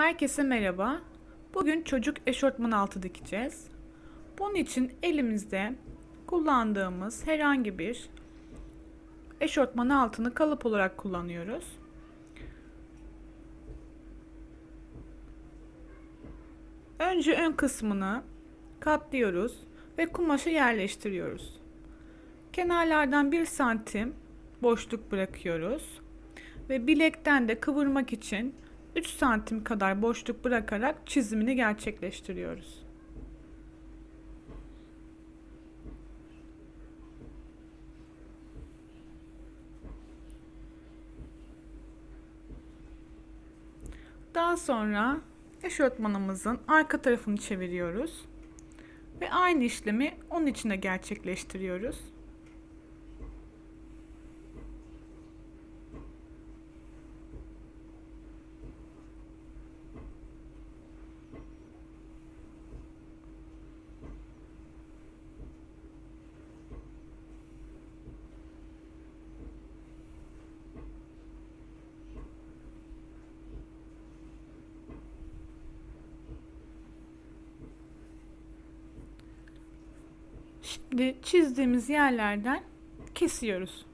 Herkese merhaba. Bugün çocuk eşortman altı dikeceğiz. Bunun için elimizde kullandığımız herhangi bir eşortman altını kalıp olarak kullanıyoruz. Önce ön kısmını katlıyoruz ve kumaşı yerleştiriyoruz. Kenarlardan 1 santim boşluk bırakıyoruz ve bilekten de kıvırmak için 3 santim kadar boşluk bırakarak çizimini gerçekleştiriyoruz. Daha sonra eşortmanımızın arka tarafını çeviriyoruz ve aynı işlemi onun içine gerçekleştiriyoruz. Şimdi çizdiğimiz yerlerden kesiyoruz.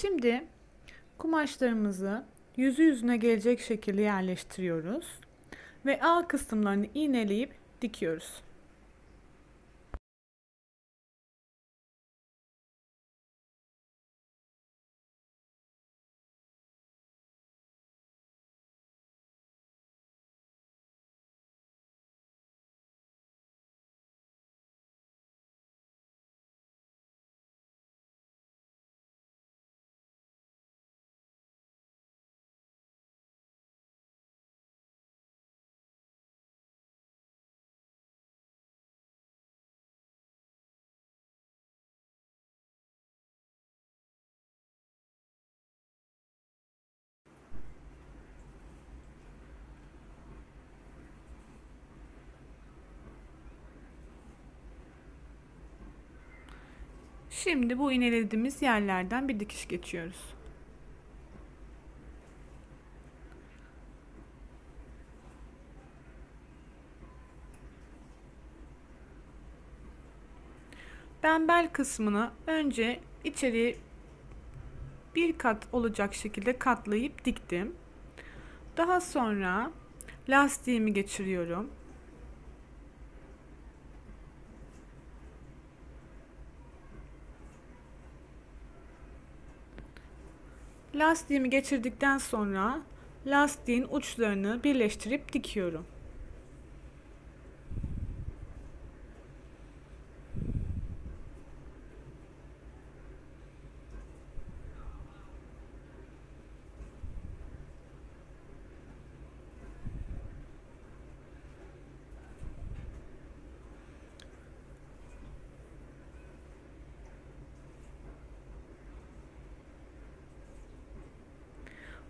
Şimdi kumaşlarımızı yüzüne gelecek şekilde yerleştiriyoruz ve alt kısımlarını iğneleyip dikiyoruz. Şimdi bu iğnelediğimiz yerlerden bir dikiş geçiyoruz. Ben bel kısmını önce içeri bir kat olacak şekilde katlayıp diktim. Daha sonra lastiğimi geçiriyorum. Lastiğimi geçirdikten sonra lastiğin uçlarını birleştirip dikiyorum.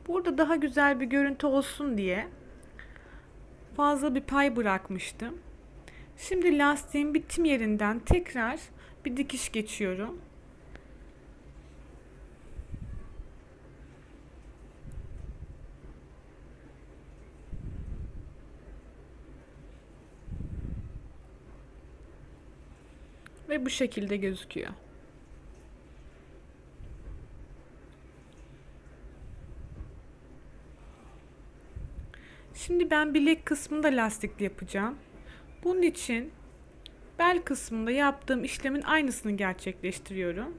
Burada daha güzel bir görüntü olsun diye fazla bir pay bırakmıştım. Şimdi lastiğin bitim yerinden tekrar bir dikiş geçiyorum. Ve bu şekilde gözüküyor. Şimdi ben bilek kısmını da lastikli yapacağım. Bunun için bel kısmında yaptığım işlemin aynısını gerçekleştiriyorum.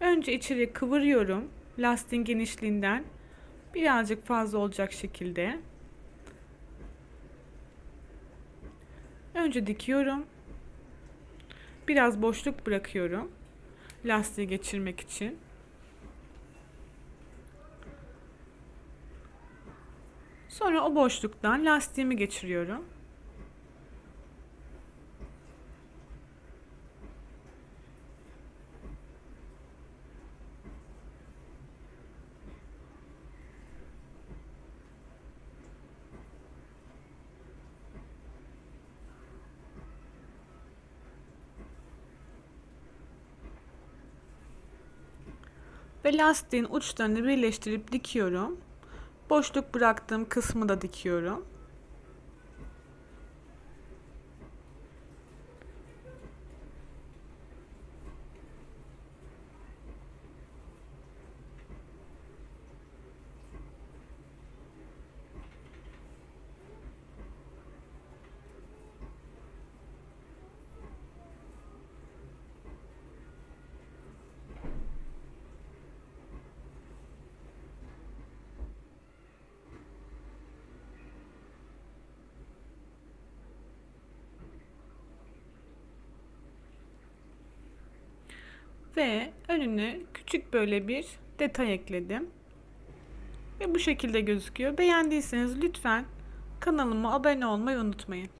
Önce içeri kıvırıyorum lastiğin genişliğinden birazcık fazla olacak şekilde önce dikiyorum. Biraz boşluk bırakıyorum lastiği geçirmek için. Sonra o boşluktan lastiğimi geçiriyorum. Ve lastiğin uçlarını birleştirip dikiyorum. Boşluk bıraktığım kısmı da dikiyorum. Ve önüne küçük böyle bir detay ekledim. Ve bu şekilde gözüküyor. Beğendiyseniz lütfen kanalıma abone olmayı unutmayın.